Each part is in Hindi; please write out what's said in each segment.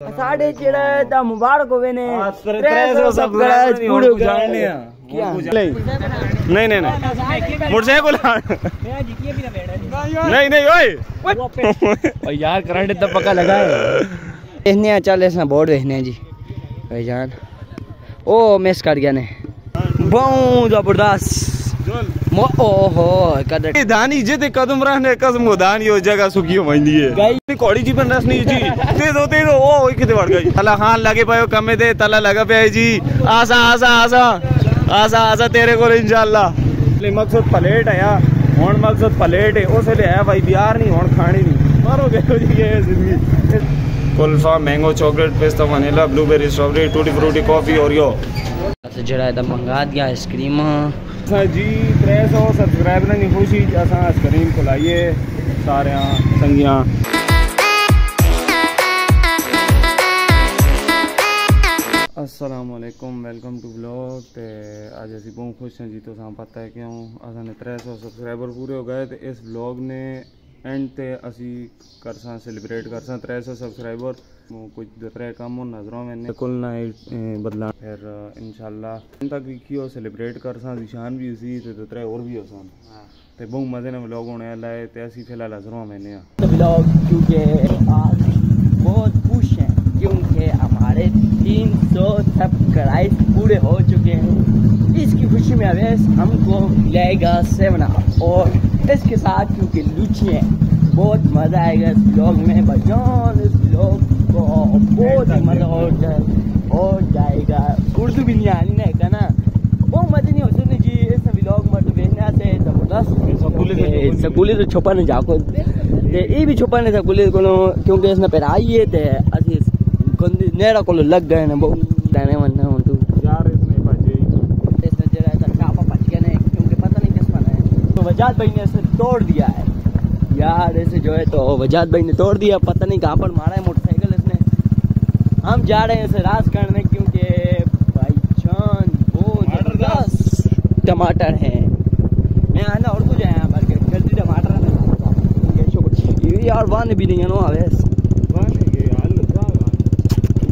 साढ़े चिड़ा मुबारक होवे ने सब नहीं नहीं नहीं मोटरसाइकिल नहीं नहीं ओए यार करंट इतना पक्का लगा है देखने चल ऐसा बोर्ड देखने जी भाई जान ओ मिस कर गया ने बहुत जबरदस्त ओहो कदम दानी जे कदम रहने कसम दानी हो जगह सुखी मंदी है कोड़ी जी बन रस नहीं जी तेज हो ओ किते बढ़ गई तला हां लगे पायो कमे दे तला लगा पे जी आसा आसा आसा आसा आसा तेरे को इंशाल्लाह ले मकसद प्लेट आया हुन मकसद प्लेट है ओसे ले आया भाई बिहार नहीं हुन खानी नहीं मारोगे जी ये जिंदगी कुल्फा मैंगो चॉकलेट पेस्ता vanilla blueberry strawberry tutti frutti coffee Oreo अच्छा जड़ा दा मंगा दिया आइसक्रीम हां जी 300 सब्सक्राइबर ने खुशी आसा आइसक्रीम खिलाइए सारे संगियां असलामुअलैकुम वेलकम टू ब्लॉग तो अज असी बहुत खुश हैं जी तो सानू पता है क्यों असाने 300 सब्सक्राइबर पूरे हो गए तो इस ब्लॉग ने एंड ते असी करसा सेलिब्रेट करसा 300 सब्सक्राइबर कुछ दूसरे काम नजरों में बिल्कुल ना बदला फिर इंशाल्लाह इन तक की सेलिब्रेट करसा निशान भी उसी तो दूसरे और भी होसा तो बहुत मजे ना ब्लॉग होने वाला है तो असी फिलहाल नजरों में ने ब्लॉग क्योंकि आज बहुत खुश हैं क्योंकि हमारे 300 सब्सक्राइब पूरे हो चुके हैं। इसकी खुशी में अवेश हमको मिलेगा 7 अप और इसके साथ क्योंकि लुची है बहुत मज़ा आएगा इस ब्लॉग में बजान इस ब्लॉग को बहुत ही मज़ा हो जाएगा उर्दू भी नहीं आनी नहीं कहना वो मज़े नहीं होते नहीं जी इस ब्लॉग में तो देखना से जबरदस्त स्कूल तो छुपा नहीं जाको ये भी छुपा नहीं स्कूल को क्योंकि इसने पहराई थे नेरा को लग गए ना बहुत देने वाले हूँ तू यार इसमें बचे इसमें जरा इधर कापा बच गए ना क्योंकि पता नहीं किस पर है तो वजाद भाई ने इसे तोड़ दिया है यार ऐसे जो है तो वजाद भाई ने तोड़ दिया पता नहीं कहाँ पर मारा है मोटरसाइकिल इसने हम जा रहे हैं इसे राज करने क्योंकि भाई जान बहुत टमाटर है मैं आना और कुछ आया बल्कि जल्दी टमाटर यार वन भी नहीं है ना अवेश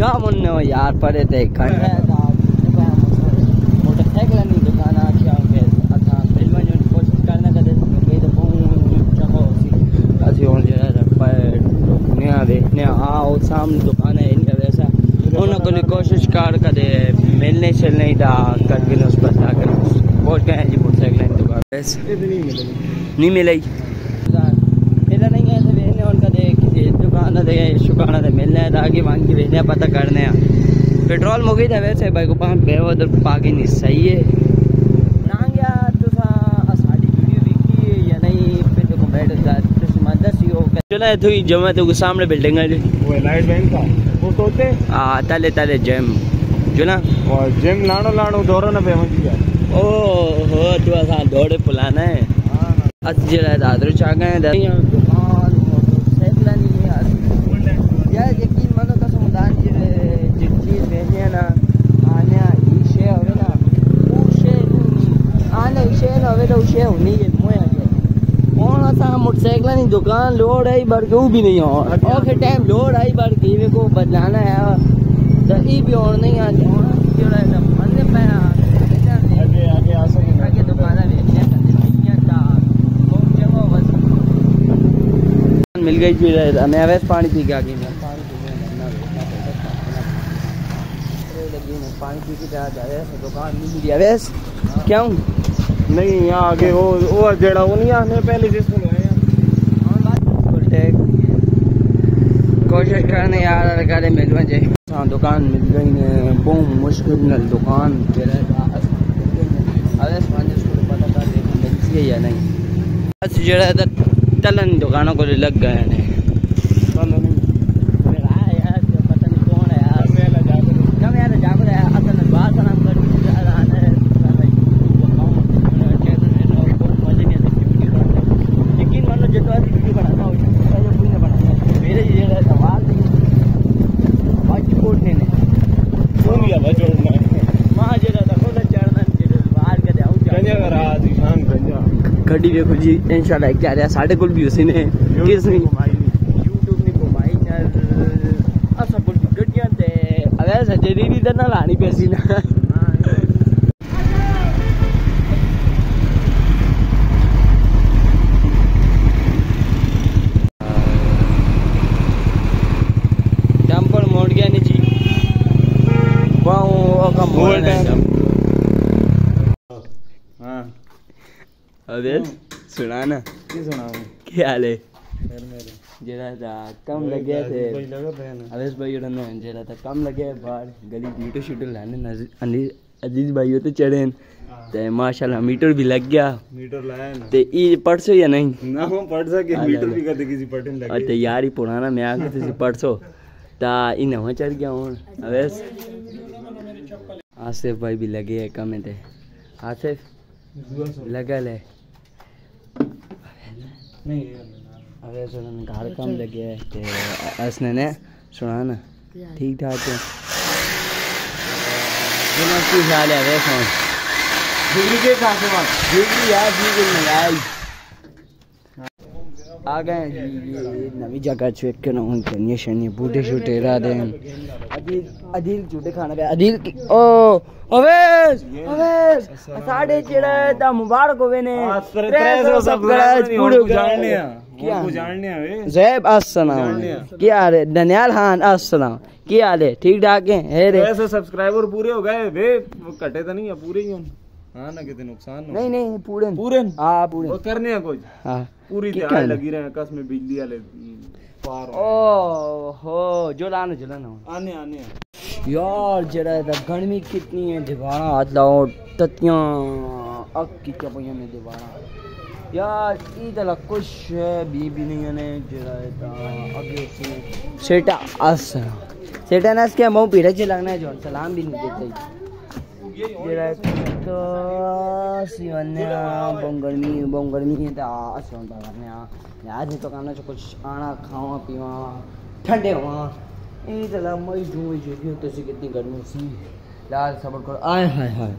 काम हो यार परे थे मोटरसाइकिल नहीं दुकाना क्या अच्छा फिल्म जो कोशिश करना कदे कोई तो बहुत चहो अच्छी और जरा पर नया देखने आओ सामने दुकान है इनका वैसा उन्होंने कोशिश कर कदे मिलने चलने दा कर बिना उस पर जाकर पहुंच गए जी मोटरसाइकिल दुकान वैसे नहीं मिली शुकाना था मिलने ताकि मान के भेजने पता करने पेट्रोल मुकी था वैसे भाई को पान पे हो उधर पाके नहीं सही है ना यार तो साड़ी वीडियो देखी या नहीं पे तो बैठ जाते मदद सी हो चला थोड़ी जमा तो सामने बिल्डिंग है वो लाइट बैंक का वो तोते हां तले तले जिम जो ना और जिम लानो लानो दौड़ो ना पे मजी ओ हो तो सा दौड़े पुलाना है हां आज जरा दादर चा गए हैं मोटरसाइकिल नहीं दुकान लोड आई बढ़ के वो भी नहीं और टाइम लोड आई बढ़ के मेरे को बदलाना है तो ये भी और नहीं आगे मिल गई चीज मैं अवैध पानी पी के आ गई पानी पी के दुकान मिल गई अवैस क्या नहीं यहाँ आगे वो जड़ा वो नहीं आने पहले जिसमें कोशिश करने यार करे मिल जाए हाँ दुकान मिल गई ने बहुत मुश्किल न दुकान अरे पता कर मिलती है या नहीं बस जड़ा इधर तलन दुकानों को लग गए ने गड्डी देखो जी इंशाल्लाह क्या रहा साढ़े कुल भी उसी ने किसने यूट्यूब ने घुमाई आया सच्चे दी इधर ना लानी पैसी ना। अबे सुना ना क्या सुना क्या ले फिर मेरे जरा था कम लगे थे अवेश भाई उठने जरा था कम लगे बाहर गली मीटर शूटर लाने अजीज भाई तो चढ़े ते माशाल्लाह मीटर भी लग गया मीटर लाया ना ते ई परसो या नहीं ना हम परसो के मीटर भी कदे किसी पटन लगे और ते यार ही पुराना मैं आके तुझे परसो ता ई नवा चढ़ गया हूं अवेश आसिफ भाई भी लगे है कम थे आसिफ लगा ले नहीं अरे सुन घर काम लगे है ते असने ने सुना ना ठीक ठाक है बिना की हाल है रे सुन बिजली के साथ में बिजली यार बिजली नहीं आ गए जी नवी जगह चेक करना उन कन्या शनि बूढ़े छोटे रा दे अदिल अदिल छोटे खाना पे अदिल ओ अवेश अवेश साडे जेड़ा ता मुबारक होवे ने 300 सब्सक्राइब पूरे जानने क्या जानने है जैब अस्सलाम क्या रे दनियाल खान अस्सलाम क्या हाल है ठीक ठाक है रे 300 सब्सक्राइबर पूरे हो गए बे कटे तो नहीं है पूरे ही हां ना कितने नुकसान हो नहीं नहीं पूरे पूरे हां पूरे और करने है कुछ हां पूरी तैयारी लगी रहे कसम में बिजली वाले पार ओ हो जोलाना जोलाना आने आने यार जरा गर्मी कितनी है दीवारा हाथ लाओ ततिया अग की चपैया में दीवारा यार इधर कुछ बीबी नहीं ने जरा आगे सेटा असना सेटा नस के मुंह पीड़ा से लगना है जो सलाम भी नहीं देते जरा तो सिवन्या बम गर्मी है ता असना लगना यार नहीं तो खाना से कुछ आना खावा पीवा ठंडे हुआ ये तो लम्बाई धुएं जगी तो से कितनी गर्मी सी लाल सबर कर आए हाय हाय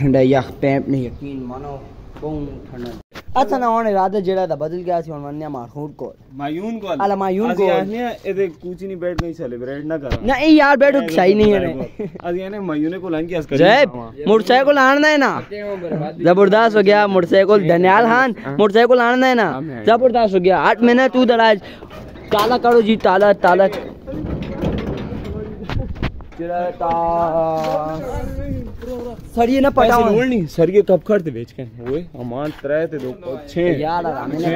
ठंडा यख पैप नहीं यकीन मानो बहुत ठंडा अच्छा ना होने रात जेड़ा था बदल गया सी मनन्या मारखूट को मायून को अला मायून को आज ने एदे कुछ नहीं बैठ नहीं सेलिब्रेट ना कर नहीं यार बैठो सही नहीं है आज याने मायूने को लान की असकर जय मोटरसाइकिल आना है ना जबरदस्त हो गया मोटरसाइकिल दनियाल खान मोटरसाइकिल आना है ना जबरदस्त हो गया 8 महीना तू दराज ताला करो जी ताला ताला सरिये ना पटा नहीं सरिये कब खर्च बेच के ओए अमान 3 ते 2 6 यार मैंने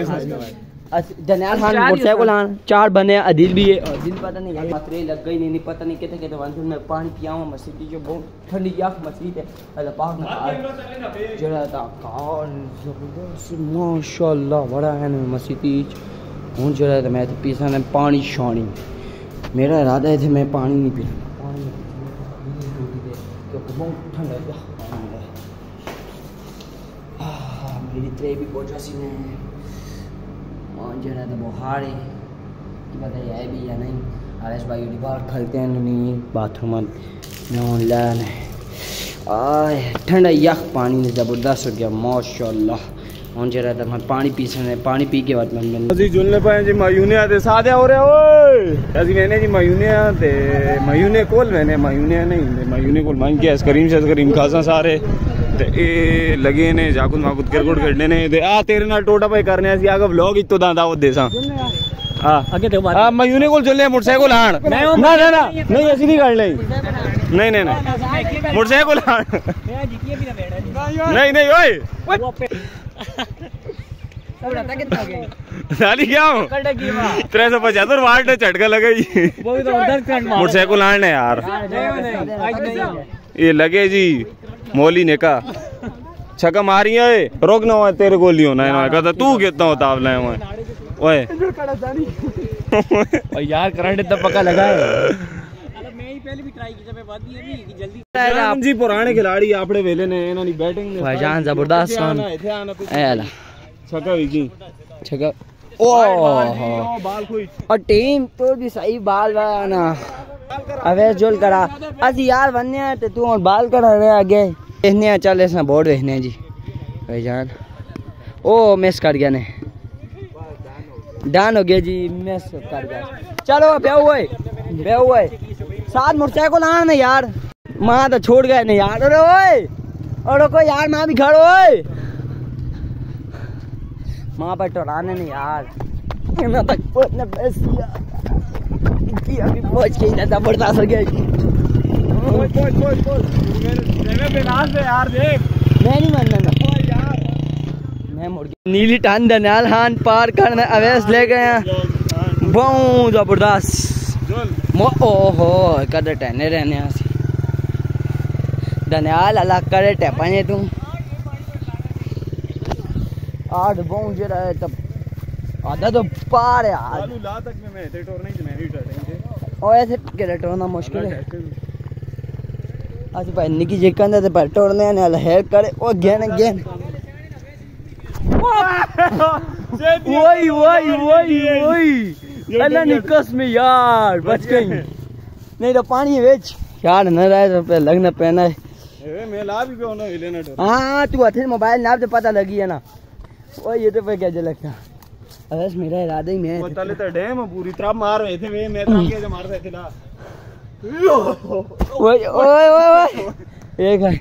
दनियाल खान मोटरसाइकिल आन 4 बने अदिल भी है अदिल पता नहीं यार मात्रे लग गई नहीं पता नहीं कहते कहते वंश में पानी पियावा मस्जिद की जो बहुत ठंडी याक मस्जिद है अल्लाह पाक ना जरा था कौन जबरदस्त माशाल्लाह बड़ा है मस्जिद हूं जरा था मैं तो पीसा ने पानी छानी मेरा इरादा है थे मैं पानी नहीं पीना बहुत ठंडा है मेरी त्रे भी पहुंचा सी ने और जरा तो बुखार है कि पता है भी या नहीं आवेश भाई बाहर खलते हैं नहीं बाथरूम में आए ठंडा यख पानी ज़बरदस्त हो गया माशाल्लाह और जरा तो मैं पानी पी सकने पानी पी के बाद मैं अजी जुलने पाए जी मायूने आते सादे हो रहे ओए अजी मैंने जी मायूने आते मायूने कोल मैंने मायूने नहीं मायूने कोल मांग के आइसक्रीम से आइसक्रीम खासा सारे ते ए लगे ने जाकुद माकुद करगुड़ करने ने दे आ तेरे ना टोटा भाई करने आसी आगे व्लॉग इतो दादा वो देसा हां आगे तो हां मायूने कोल जुलने मोटरसाइकिल आण ना ना ना नहीं ऐसी नहीं कर ले नहीं नहीं नहीं मोटरसाइकिल आण मैं जीके भी ना बैठा नहीं नहीं ओए मोटरसाइकिल आने यार ये लगे जी मोली ने कहा छक्का मारी है रोक ना तेरे गोली होना है तू कितना उताव लाए यार करंट इतना पक्का लगा है पहले भी ट्राई की जब बात नहीं है कि जल्दी राम जी पुराने खिलाड़ी आपड़े वेले ने इना नी बैटिंग ने भाईजान जबरदस्त सन ए आला छक्का विकी छक्का ओ बाल कोई और टीम तो भी सही बाल वाला अवेश जोल करा आज यार वन्या ते तू और बाल करा रे आगे देखने चले से बोर्ड देखने जी भाईजान ओ मिस कर गया ने डन हो गया जी मिस कर गया चलो बे ओए साथ मुर्चा को लाना ना यार, माँ तो छोड़ गए ना यार। अरे ओए और को यार माँ भी खड़ो ओए, माँ पर टोराने नहीं यार। मैं तक पहुँचने बस किया अभी पहुँच के ही बर्दाश्त हो गया। मैं नहीं मानना ना मैं मुड़ गया। नीली टान दनियाल हान पार करने अवेश ले गए बहुत जबरदस्त। ओहो कदर टहने रहने दनियाल अलग करे टहपाने तुम आठ बहुत जरा तब आधा तो पार है यार। तक में नहीं और ऐसे टोड़ना मुश्किल है। अच्छा भाई निकी जी कहने तो पर टोड़ने ने हेल्प करे और गेन गेन वही वही वही वही अल्लाह निकस में यार बच गई। नहीं तो पानी बेच यार न रहे तो लगना पहना है। हाँ तू अच्छे मोबाइल नाप तो पता लगी है ना। ओ ये तो पे क्या लगता अरे मेरा इरादा ही मैं वो तले तो डैम पूरी तरह मार रहे थे वे मैं तो आगे मार रहे थे ना। ओए ओए ओए एक है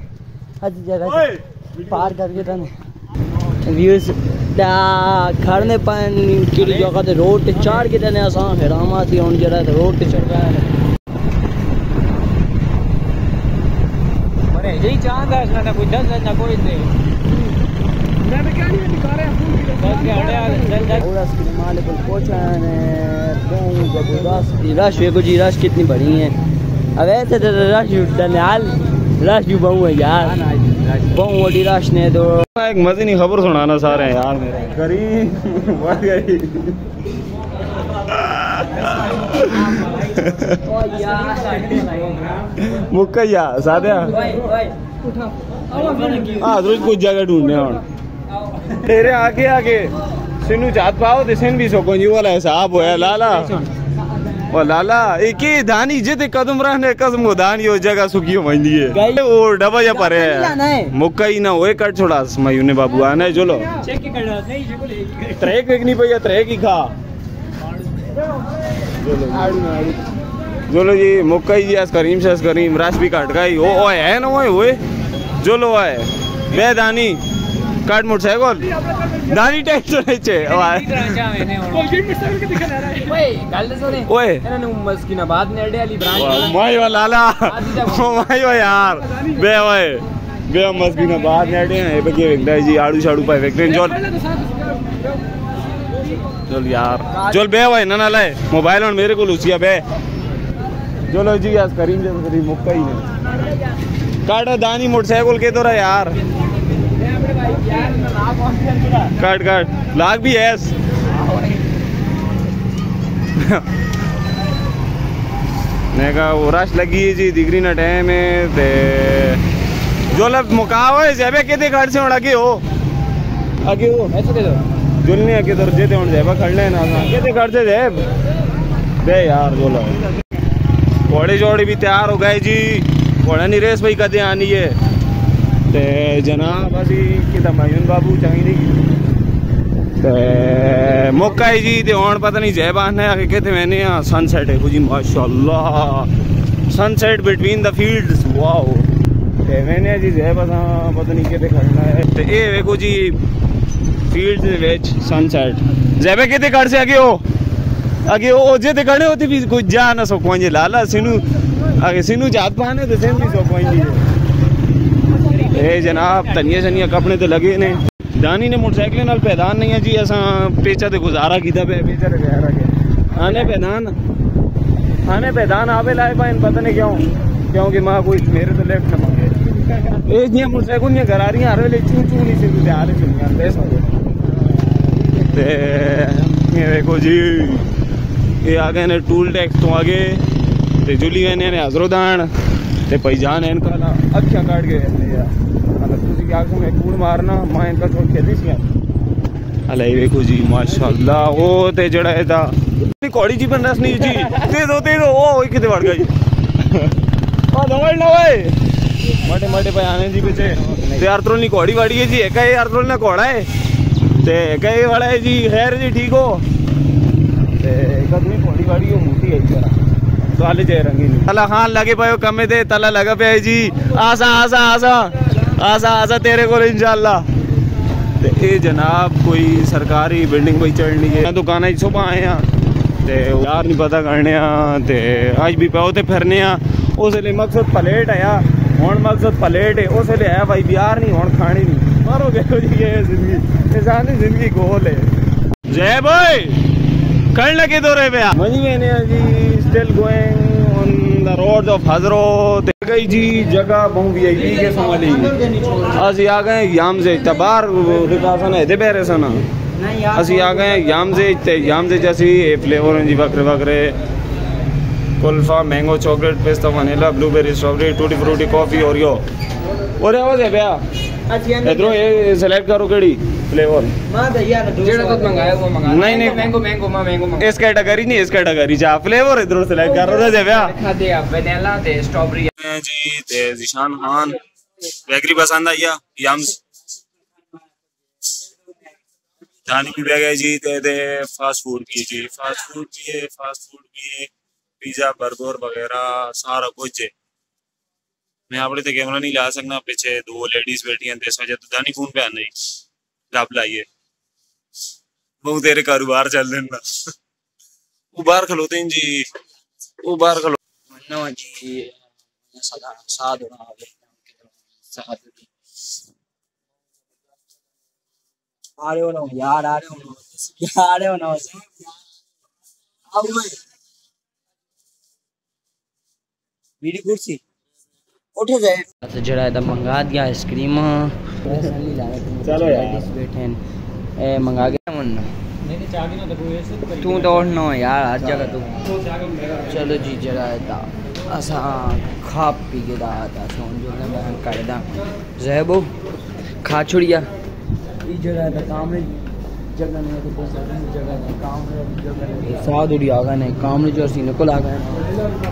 अच्छी जगह पार करके तने व्यूज दा खड़ने पान की जगह पे रोड पे चढ़ के तने आसान है। रामा थी ऑन जरा रोड पे चढ़ गया है अरे यही चांद है ना कोई दस ना कोई नहीं। मैं भी क्या नहीं दिखा रहा है रश देखो जी रश कितनी बड़ी है। अब ऐसे रश दनियाल रश भी बहु है यार बहु बड़ी रश ने तो एक मजे नहीं खबर सुनाना सारे यार मेरे गरीब मुक्का साध्या रोज कुछ जगह ढूंढने हम तेरे आगे आगे सिनू जात पाओ दिसन भी सको जी वाला हिसाब होया लाला वो लाला एक ही धानी जित कदम रहने कसम को धानी हो जगह सुखी मंदी है और डबा या पर है मौका ही ना होए कट छोड़ा मयूने बाबू आना है चलो चेक कर नहीं ये बोले ट्रैक देखनी पई ट्रैक ही खा चलो जी मौका ही आज करीम से करीम राश भी काट गई ओ ओए है ना ओए होए चलो आए बे धानी काट मोटरसाइकिल दानी टेंशन है छे ओए गल्ल सुने ओए एने उम्मस की ना बाद ने अडेली ब्रांच माय वा लाला माय वा यार बे ओए बे उम्मस की ना बाद ने अडे है बगे वेंदा जी आड़ू शाड़ू पाए वेकने जोल जोल यार जोल बे ओए ना ना ले मोबाइल और मेरे को लुसिया बे जोलो जी आज करीम जब करीम मुक्का ही ने काटा दानी मोटरसाइकिल के तो रहा यार काट काट लाख भी है मैं कहा वो रश लगी जी दिगरी ना टाइम है जो लब मुका जेबा के घर से हूँ आगे हो आगे हो जुल नहीं आगे तो जे हूँ जेबा खड़ लेना कहते घर से जेब दे यार जो घोड़े जोड़े भी तैयार हो गए जी घोड़ा नहीं रेस भाई कदे आनी है ते जनाब अभी किता मयून बाबू चाहिए ते मौका है जी तो और पता नहीं जय बान है आगे कहते मैंने यहाँ सनसेट है जी माशाल्लाह sunset between the fields wow ते मैंने जी जय बता पता नहीं कहते करना है ते ये देखो जी फील्ड विच सनसेट जैबे कहते कर से आगे हो जे ते खड़े होते भी कुछ जा ना सको जी लाला सिनू आगे सिनू जात पाने तो सेम भी सको जी ए जनाब धनिया शनिया कपड़े तो लगे ने दानी ने मोटरसाइकिल नाल पैदान नहीं है जी असा पेचा तो गुजारा किया आने पैदान आने पैदान आवे लाए पाए पता नहीं क्यों क्योंकि माँ कोई मेरे तो लेफ्ट ना मांगे एक मोटरसाइकिल ने घर आ रही हर वे चू चू नहीं सी आ रही चुनिया देखो जी ये आ गए ने टूल टैक्स तो आगे तो जुली ने हजरोदान ते पैजान है इनका ना अखिया काट के आंखों में कूड़ मारना मां इनका छोड़ खेदी सी अले देखो जी माशाल्लाह ओ ते जड़ा है ता कोड़ी जी बन रस नहीं जी तेज हो ओ किते बढ़ गई ओ दौड़ ना ओए माटे माटे पे आने जी पीछे ते आरत्रो नी कोड़ी वाड़ी है जी एका ये आरत्रो ना कोड़ा है ते एका ये वाला है जी खैर जी ठीक हो ते एका नी कोड़ी वाड़ी हो मोटी है जरा ताले जे रंगीन तला हां लगे पयो कमे दे तला लगा पे जी आसा आसा आसा आसा आसा तेरे को इंशाल्लाह। ये जनाब कोई सरकारी बिल्डिंग कोई चढ़नी है दुकान ही सुबह आए हैं तो यार नहीं पता करने ते अज भी पाओ तो फिरने उस मकसद प्लेट आया हूँ मकसद प्लेट है उस आया भाई बिहार नहीं हूँ खानी नहीं मारो देखो जी ये जिंदगी इंसानी जिंदगी गोल है। जय भाई कर लगे दौरे पे मजी मैंने जी still going on the road of हजरत गई जी जगह बहुत वीआईपी के संभाली अस आ गए याम से तबार रिकासन है दे बेरे सना अस आ गए याम से जैसी फ्लेवर हैं जी बकरे बकरे कुल्फा मैंगो चॉकलेट पेस्ता vanilla blueberry strawberry tutti frutti coffee Oreo और आवाज है भैया इधरो ये सेलेक्ट करो केड़ी फ्लेवर मां भैया जेड़ा तो मंगाया वो मंगा नहीं नहीं मैंगो मैंगो मां मैंगो इस कैटेगरी नहीं इस कैटेगरी जा फ्लेवर इधरो सेलेक्ट कर रहे थे भैया खाते आप वनीला ते स्ट्रॉबेरी जी ते जिशान खान बेकरी पसंद आया यम्स दानी भी गया जी ते फास्ट फूड की जी फास्ट फूड भी है पिज्जा बर्गर वगैरह सारा कुछ है। मैं अपने तो कैमरा नहीं ला सकना पीछे दो लेडीज बैठी हैं इस वजह तो दानी फोन पे आना लाभ लाइए बहुत तेरे कारोबार चल रहे वो बाहर खलोते हैं जी वो बाहर खलो कुर्सी उठे जाए जरा इधर मंगा दिया आइसक्रीम चलो यार बैठे ए मंगा गया मुन्ना नहीं चाबी ना देखो ऐसे तू दौड़ना यार आज जगह तू चलो जी जरा इधर असा खा पी के दाता सोन जो ना बहन कर दा जहबो खा छोड़िया ई जरा इधर काम में जगह नहीं तो बहुत सारी जगह है काम में जगह साथ उड़ी आगा नहीं काम में जो सीने को लागा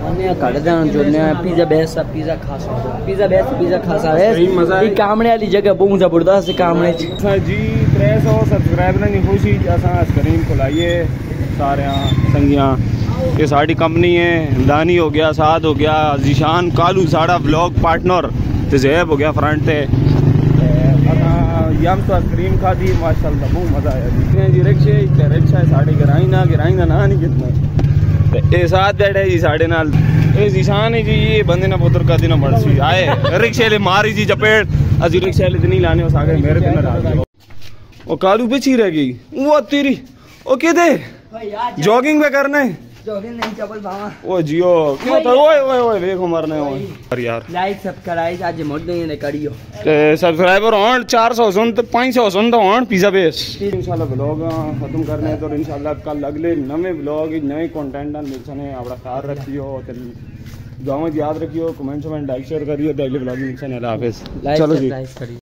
अन्य काट देना जो ने पिज़्ज़ा बेस सही मजा है ई कामने वाली जगह बहुत जबरदस्त कामने जी 300 सब्सक्राइबर ने खुशी असा आइसक्रीम खिलाइए सारे संगियां ये साड़ी कंपनी है दानी हो गया साद हो गया जिशान कालू साड़ा व्लॉग पार्टनर ते जैब हो गया फ्रंट ते यम तो आइसक्रीम खा दी माशाल्लाह बहुत मज़ा आया जी जी रिक्शे साढ़े गिराई ना नहीं कितना ये साथ बैठे जी साढ़े नाल ये जिशान है जी ये बंदे ना पुत्र का दिन बड़सी आए रिक्शे ले मारी जी चपेट अजी रिक्शे वाले नहीं लाने उस आगे मेरे दिन रात और कालू पीछे रह गई वो तेरी ओ के दे जॉगिंग पे करने जॉगिंग नहीं चपल बाबा ओ जियो क्यों तो ओए ओए ओए देखो मरने ओए पर यार लाइक सब्सक्राइब आज मोड़ नहीं ने करियो ते सब्सक्राइबर और 400 सुन तो 500 सुन तो और पिज़्ज़ा बेस इंशाल्लाह व्लॉग खत्म करने तो इंशाल्लाह कल अगले नए व्लॉग नए कंटेंट आन मिलसने अपना ख्याल रखियो ते दुआओं याद रखियो कमेंट लाइक शेयर करियो डेली व्लॉग मिलसने अल्लाह हाफिज़ चलो जी